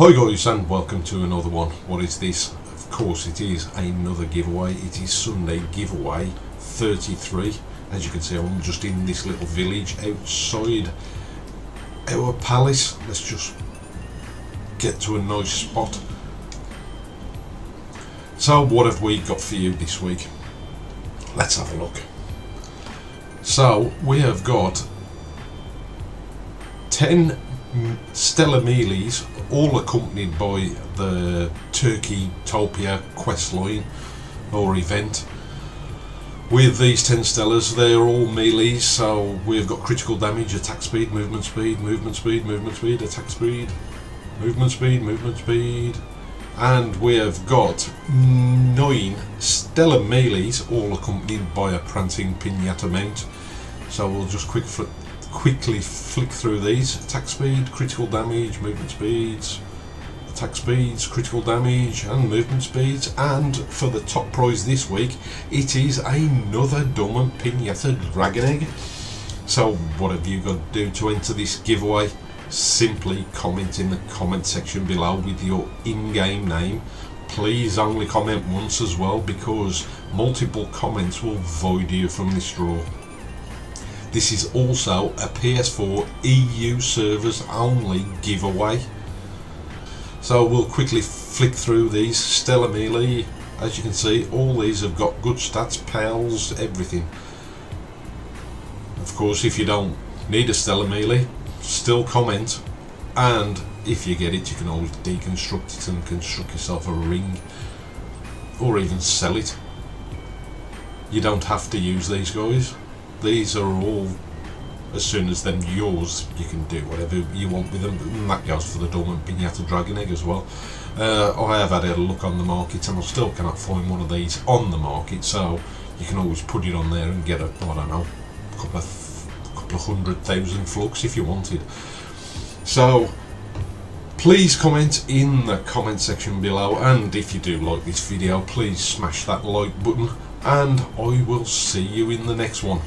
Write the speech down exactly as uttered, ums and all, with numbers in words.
Hi guys, and welcome to another one. What is this? Of course it is another giveaway. It is Sunday giveaway thirty-three. As you can see, I'm just in this little village outside our palace. Let's just get to a nice spot. So what have we got for you this week? Let's have a look. So we have got ten Stellar Melees, all accompanied by the Turkey Topia questline or event. With these ten Stellars, they're all melees, so we've got critical damage, attack speed, movement speed, movement speed, movement speed, attack speed, movement speed, movement speed. And we have got nine Stellar Melees, all accompanied by a Prancing Pinata mount. So we'll just quick flip quickly flick through these. Attack speed, critical damage, movement speeds, attack speeds, critical damage and movement speeds. And for the top prize this week, it is another Dormant Pinata Dragon Egg. So what have you got to do to enter this giveaway? Simply comment in the comment section below with your in-game name. Please only comment once as well, because multiple comments will void you from this draw. This is also a P S four E U servers only giveaway. So we'll quickly flick through these. Stellar Melee, as you can see, all these have got good stats, pals, everything. Of course, if you don't need a Stellar Melee, still comment. And if you get it, you can always deconstruct it and construct yourself a ring. Or even sell it. You don't have to use these guys. These are all, as soon as they're yours, you can do whatever you want with them, and that goes for the Dormant Pinata Dragon Egg as well. Uh, I have had a look on the market and I still cannot find one of these on the market, so you can always put it on there and get a, I don't know, a couple of, couple of hundred thousand flux if you wanted. So please comment in the comment section below, and if you do like this video, please smash that like button, and I will see you in the next one.